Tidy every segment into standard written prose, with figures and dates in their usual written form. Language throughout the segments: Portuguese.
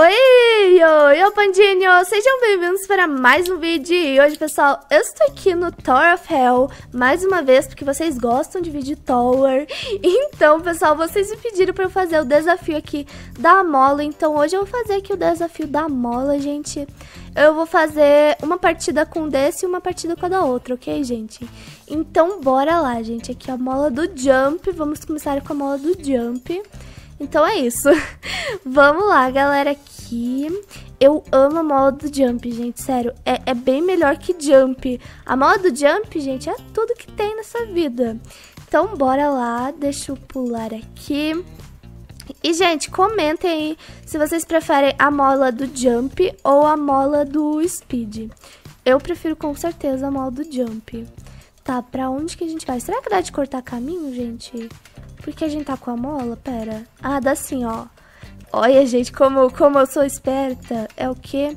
Oi, oi, oi, pandinho! Sejam bem-vindos para mais um vídeo. E hoje, pessoal, eu estou aqui no Tower of Hell, mais uma vez, porque vocês gostam de vídeo Tower. Então, pessoal, vocês me pediram para eu fazer o desafio aqui da mola. Então, hoje eu vou fazer aqui o desafio da mola, gente. Eu vou fazer uma partida com um desse e uma partida com a da outra, ok, gente? Então, bora lá, gente. Aqui a mola do Jump. Vamos começar com a mola do Jump. Então é isso. Vamos lá, galera, aqui. Eu amo a mola do Jump, gente, sério. É bem melhor que Jump. A mola do Jump, gente, é tudo que tem nessa vida. Então, bora lá. Deixa eu pular aqui. E, gente, comentem aí se vocês preferem a mola do Jump ou a mola do Speed. Eu prefiro, com certeza, a mola do Jump. Tá, pra onde que a gente vai? Será que dá de cortar caminho, gente? Porque a gente tá com a mola? Pera. Ah, dá sim, ó. Olha, gente, como eu sou esperta. É o quê?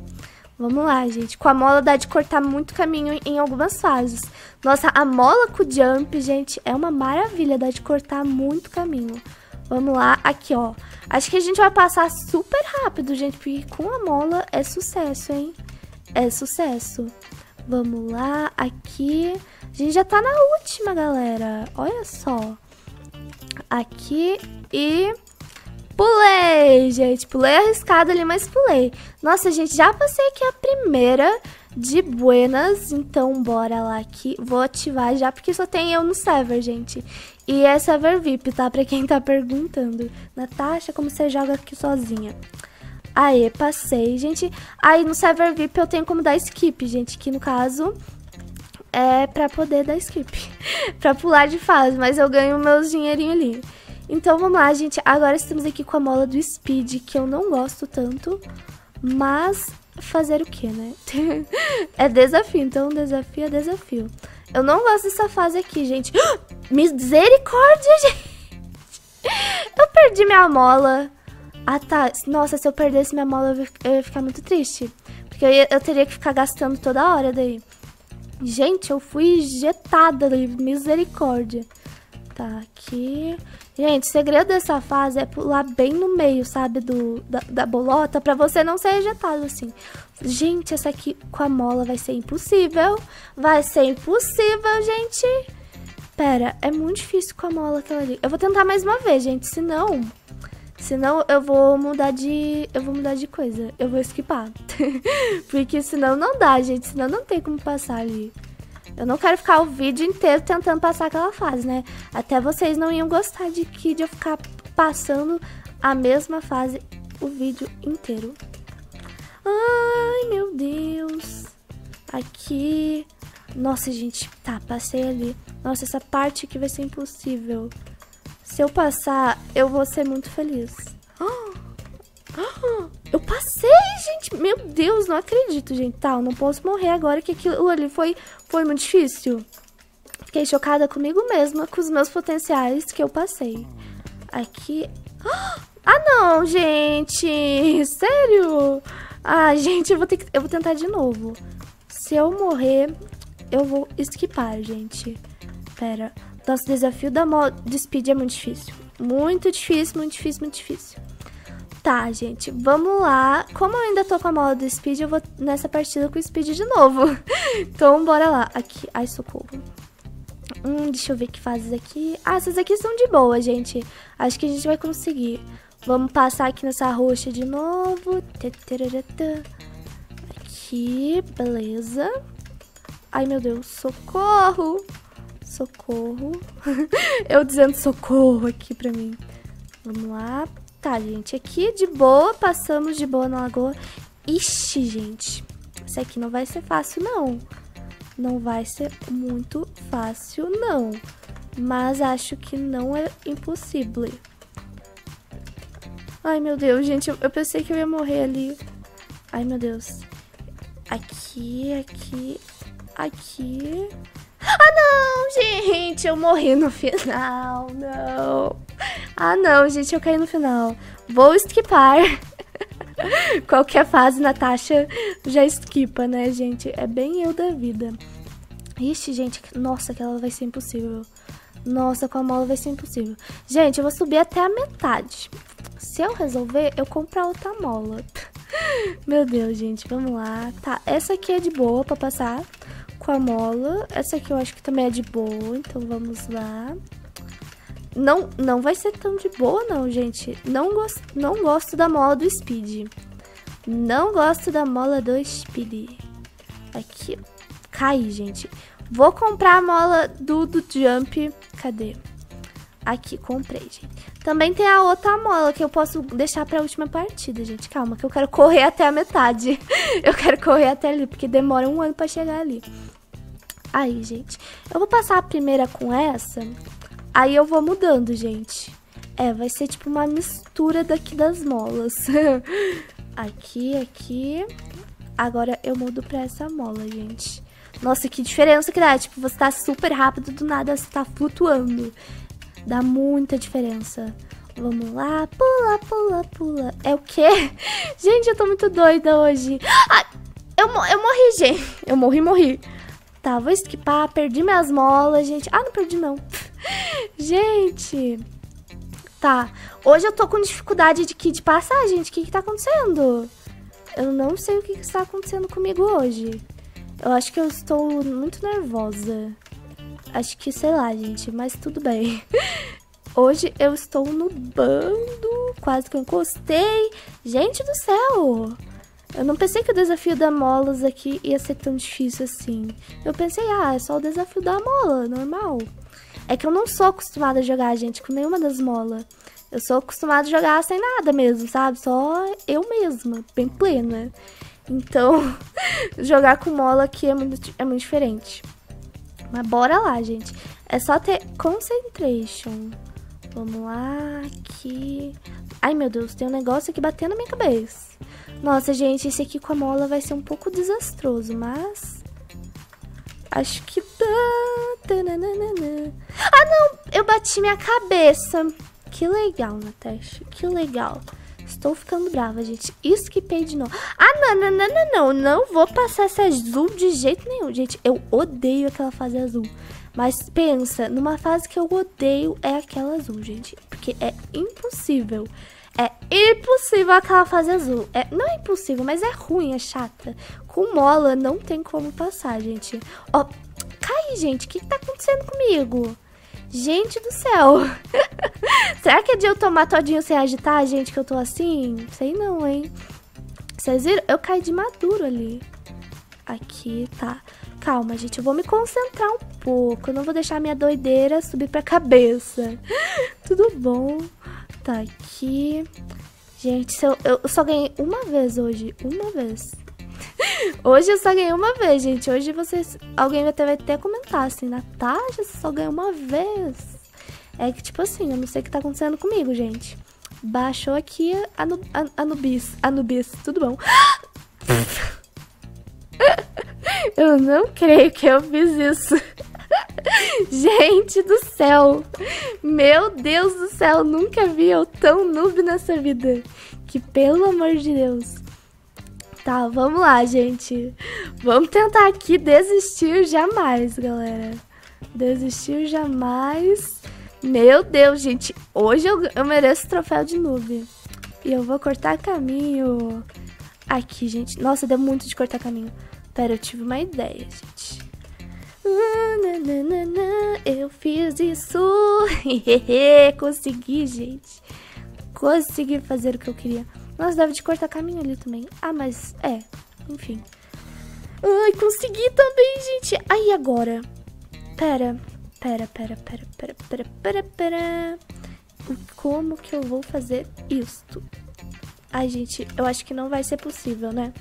Vamos lá, gente. Com a mola dá de cortar muito caminho em algumas fases. Nossa, a mola com o Jump, gente, é uma maravilha. Dá de cortar muito caminho. Vamos lá. Aqui, ó. Acho que a gente vai passar super rápido, gente. Porque com a mola é sucesso, hein? É sucesso. Vamos lá. Aqui. A gente já tá na última, galera. Olha só. Aqui e pulei, gente. Pulei arriscado ali, mas pulei. Nossa, gente, já passei aqui a primeira de buenas. Então, bora lá aqui. Vou ativar já, porque só tem eu no server, gente. E é server VIP, tá? Pra quem tá perguntando. Natasha, como você joga aqui sozinha? Aê, passei, gente. Aí, no server VIP eu tenho como dar skip, gente. Que, no caso... é pra poder dar skip, pra pular de fase, mas eu ganho meus dinheirinhos ali. Então vamos lá, gente, agora estamos aqui com a mola do Speed, que eu não gosto tanto, mas fazer o que, né? É desafio, então desafio é desafio. Eu não gosto dessa fase aqui, gente. Misericórdia, gente! Eu perdi minha mola. Ah, tá, nossa, se eu perdesse minha mola eu ia ficar muito triste, porque eu teria que ficar gastando toda hora daí. Gente, eu fui injetada ali, misericórdia. Tá, aqui. Gente, o segredo dessa fase é pular bem no meio, sabe, da bolota, pra você não ser injetado assim. Gente, essa aqui com a mola vai ser impossível. Vai ser impossível, gente. Pera, é muito difícil com a mola aquela ali. Eu vou tentar mais uma vez, gente, senão eu vou mudar de... eu vou mudar de coisa. Eu vou esquipar. Porque senão não dá, gente. Senão não tem como passar ali. Eu não quero ficar o vídeo inteiro tentando passar aquela fase, né? Até vocês não iam gostar de eu ficar passando a mesma fase o vídeo inteiro. Ai, meu Deus. Aqui. Nossa, gente. Tá, passei ali. Nossa, essa parte aqui vai ser impossível. Se eu passar, eu vou ser muito feliz. Eu passei, gente. Meu Deus, não acredito, gente. Tá, eu não posso morrer agora, que aquilo ali foi muito difícil. Fiquei chocada comigo mesma, com os meus potenciais que eu passei. Aqui. Ah, não, gente. Sério? Ah, gente, eu vou tentar de novo. Se eu morrer, eu vou esquipar, gente. Pera. Nosso desafio da mola de Speed é muito difícil. Muito difícil, muito difícil, muito difícil. Tá, gente, vamos lá. Como eu ainda tô com a mola do Speed, eu vou nessa partida com o Speed de novo. Então, bora lá. Aqui, ai, socorro. Deixa eu ver que fases aqui. Ah, essas aqui são de boa, gente. Acho que a gente vai conseguir. Vamos passar aqui nessa roxa de novo. Aqui, beleza. Ai, meu Deus, socorro. Socorro. Eu dizendo socorro aqui pra mim. Vamos lá. Tá, gente. Aqui de boa. Passamos de boa na lagoa. Ixi, gente. Isso aqui não vai ser fácil, não. Não vai ser muito fácil, não. Mas acho que não é impossível. Ai, meu Deus, gente. Eu pensei que eu ia morrer ali. Ai, meu Deus. Aqui, aqui, aqui... Ah, não, gente, eu morri no final, não. Ah, não, gente, eu caí no final. Vou esquipar. Qualquer fase, Natasha já esquipa, né, gente? É bem eu da vida. Ixi, gente, nossa, aquela vai ser impossível. Nossa, com a mola vai ser impossível. Gente, eu vou subir até a metade. Se eu resolver, eu compro outra mola. Meu Deus, gente, vamos lá. Tá, essa aqui é de boa pra passar com a mola. Essa aqui eu acho que também é de boa, então vamos lá. Não, não vai ser tão de boa não, gente. Não gosto da mola do Speed. Não gosto da mola do Speed. Aqui, cai, gente. Vou comprar a mola do Jump. Cadê? Aqui, comprei, gente. Também tem a outra mola que eu posso deixar pra última partida, gente. Calma, que eu quero correr até a metade. Eu quero correr até ali, porque demora um ano pra chegar ali. Aí, gente. Eu vou passar a primeira com essa. Aí eu vou mudando, gente. É, vai ser tipo uma mistura daqui das molas. Aqui, aqui. Agora eu mudo pra essa mola, gente. Nossa, que diferença que dá. Tipo, você tá super rápido, do nada você tá flutuando. Dá muita diferença. Vamos lá. Pula, pula, pula. É o quê? Gente, eu tô muito doida hoje. Ai, eu morri, gente. Eu morri. Tá, vou esquipar. Perdi minhas molas, gente. Ah, não perdi, não. Gente. Tá. Hoje eu tô com dificuldade de passar, gente. O que que tá acontecendo? Eu não sei o que que está acontecendo comigo hoje. Eu acho que eu estou muito nervosa. Acho que, sei lá, gente, mas tudo bem. Hoje eu estou nubando, quase que eu encostei. Gente do céu! Eu não pensei que o desafio da molas aqui ia ser tão difícil assim. Eu pensei, ah, é só o desafio da mola, normal. É que eu não sou acostumada a jogar, gente, com nenhuma das molas. Eu sou acostumada a jogar sem nada mesmo, sabe? Só eu mesma, bem plena. Então, jogar com mola aqui é muito diferente. Mas bora lá, gente. É só ter concentration. Vamos lá, aqui. Ai, meu Deus, tem um negócio aqui batendo na minha cabeça. Nossa, gente, esse aqui com a mola vai ser um pouco desastroso, mas... acho que dá. Ah, não! Eu bati minha cabeça. Que legal, Natasha. Que legal. Estou ficando brava, gente. Esquipei de novo. Ah, não. Não vou passar essa azul de jeito nenhum, gente. Eu odeio aquela fase azul. Mas pensa, numa fase que eu odeio é aquela azul, gente. Porque é impossível. É impossível aquela fase azul. É, não é impossível, mas é ruim, é chata. Com mola não tem como passar, gente. Ó, cai, gente. O que tá acontecendo comigo? Gente do céu. Será que é de eu tomar todinho sem agitar, gente, que eu tô assim? Sei não, hein. Vocês viram? Eu caí de maduro ali. Aqui, tá. Calma, gente, eu vou me concentrar um pouco. Eu não vou deixar minha doideira subir pra cabeça. Tudo bom. Tá aqui. Gente, eu só ganhei uma vez hoje. Uma vez. Hoje eu só ganhei uma vez, gente. Hoje vocês... alguém até vai até comentar assim, Natasha, você só ganhou uma vez. É que tipo assim, eu não sei o que tá acontecendo comigo, gente. Baixou aqui a Anubis, tudo bom. Eu não creio que eu fiz isso. Gente do céu. Meu Deus do céu, nunca vi eu tão noob nessa vida. Que pelo amor de Deus. Tá, vamos lá, gente. Vamos tentar aqui desistir jamais, galera. Desistir jamais. Meu Deus, gente. Hoje eu mereço o troféu de noob. E eu vou cortar caminho. Aqui, gente. Nossa, deu muito de cortar caminho. Pera, eu tive uma ideia, gente. Eu fiz isso. Consegui, gente. Consegui fazer o que eu queria. Nossa, deve de cortar caminho ali também. Ah, mas é, enfim. Ai, consegui também, gente. Aí, agora. Pera. Como que eu vou fazer isto? Ai, gente, eu acho que não vai ser possível, né?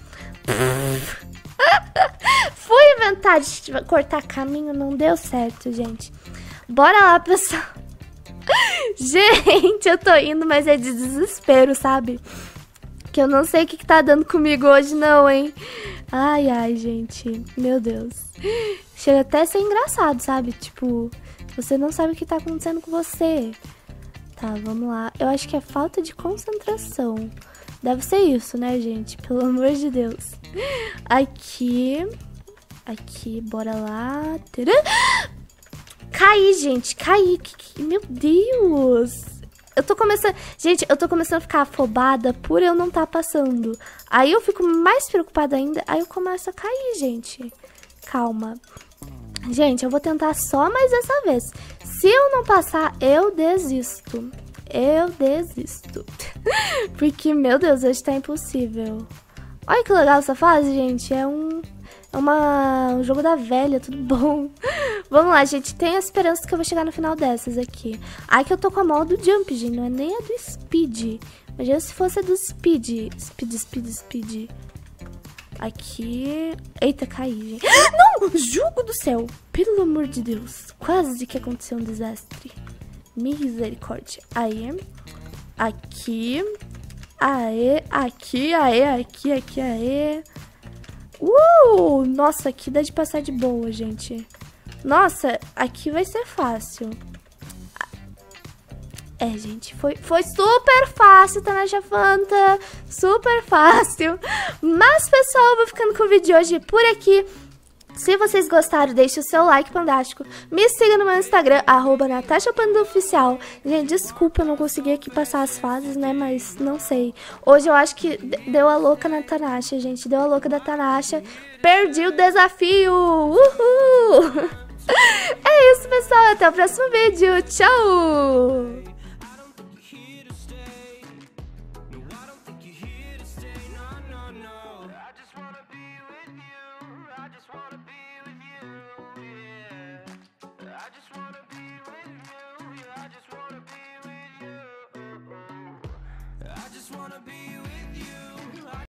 Fui inventar de cortar caminho, não deu certo, gente. Bora lá, pessoal. Gente, eu tô indo, mas é de desespero, sabe? Que eu não sei o que tá dando comigo hoje não, hein? Ai, ai, gente. Meu Deus. Chega até a ser engraçado, sabe? Tipo, você não sabe o que tá acontecendo com você. Tá, vamos lá. Eu acho que é falta de concentração. Deve ser isso, né, gente? Pelo amor de Deus. Aqui. Aqui, bora lá. Caí, gente. Caí. Meu Deus. Eu tô começando... Gente, eu tô começando a ficar afobada por eu não estar passando. Aí eu fico mais preocupada ainda, aí eu começo a cair, gente. Calma. Gente, eu vou tentar só mais dessa vez. Se eu não passar, eu desisto. Eu desisto. Porque, meu Deus, hoje tá impossível. Olha que legal essa fase, gente. É um jogo da velha, tudo bom. Vamos lá, gente. Tenho a esperança que eu vou chegar no final dessas aqui. Ai, que eu tô com a mão do jump, gente. Não é nem a do speed. Imagina se fosse a do speed. Speed. Aqui... Eita, caí, gente. Não! Jogo do céu. Pelo amor de Deus. Quase que aconteceu um desastre. Misericórdia. Aí. Aqui. Aê, aqui, aê, aqui, aqui, aê. Nossa, aqui dá de passar de boa, gente. Nossa, aqui vai ser fácil. É, gente, foi super fácil, Natasha Panda. Super fácil. Mas, pessoal, eu vou ficando com o vídeo de hoje por aqui. Se vocês gostaram, deixe o seu like fantástico. Me siga no meu Instagram, @NatashaPandaOficial. Gente, desculpa, eu não consegui aqui passar as fases, né? Mas não sei. Hoje eu acho que deu a louca na Natasha, gente. Deu a louca da Natasha. Perdi o desafio! Uhul! É isso, pessoal. Até o próximo vídeo. Tchau! I just wanna be